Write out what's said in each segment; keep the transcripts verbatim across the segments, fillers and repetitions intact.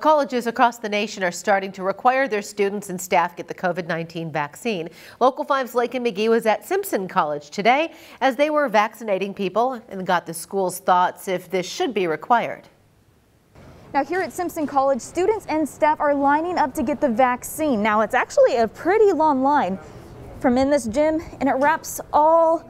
Colleges across the nation are starting to require their students and staff get the COVID nineteen vaccine. Local five's Lakin McGee was at Simpson College today as they were vaccinating people and got the school's thoughts if this should be required. Now here at Simpson College, students and staff are lining up to get the vaccine. Now it's actually a pretty long line from in this gym, and it wraps all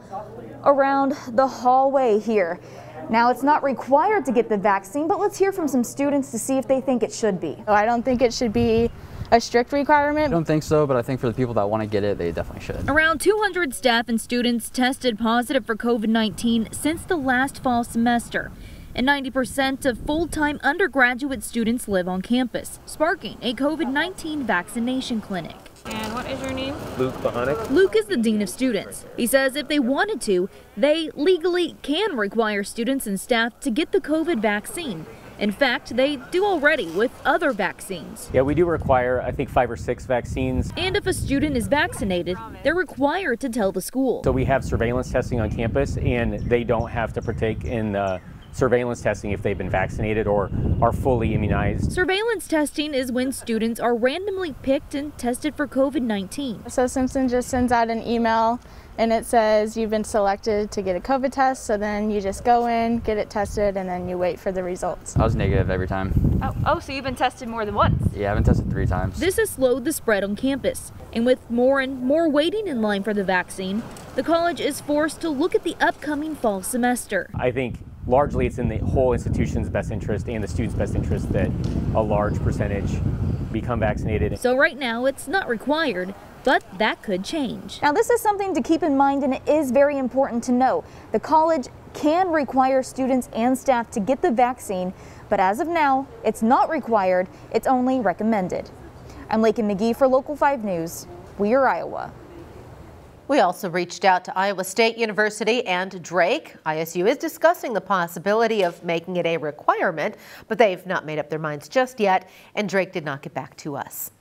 around the hallway here. Now, it's not required to get the vaccine, but let's hear from some students to see if they think it should be. Oh, I don't think it should be a strict requirement. I don't think so, but I think for the people that want to get it, they definitely should. Around two hundred staff and students tested positive for COVID nineteen since the last fall semester, and ninety percent of full-time undergraduate students live on campus, sparking a COVID nineteen vaccination clinic. And what is your name? Luke Behounek. Luke is the dean of students. He says if they wanted to, they legally can require students and staff to get the COVID vaccine. In fact, they do already with other vaccines. Yeah, we do require, I think, five or six vaccines. And if a student is vaccinated, they're required to tell the school. So we have surveillance testing on campus, and they don't have to partake in the surveillance testing if they've been vaccinated or are fully immunized. Surveillance testing is when students are randomly picked and tested for COVID nineteen. So Simpson just sends out an email and it says you've been selected to get a COVID test, so then you just go in, get it tested, and then you wait for the results. I was negative every time. Oh, oh so you've been tested more than once? Yeah, I've been tested three times. This has slowed the spread on campus, and with more and more waiting in line for the vaccine, the college is forced to look at the upcoming fall semester. I think largely it's in the whole institution's best interest and the students' best interest that a large percentage become vaccinated. So right now it's not required, but that could change. Now this is something to keep in mind, and it is very important to know. The college can require students and staff to get the vaccine, but as of now, it's not required, it's only recommended. I'm Lakin McGee for Local five News. We Are Iowa. We also reached out to Iowa State University and Drake. I S U is discussing the possibility of making it a requirement, but they've not made up their minds just yet, and Drake did not get back to us.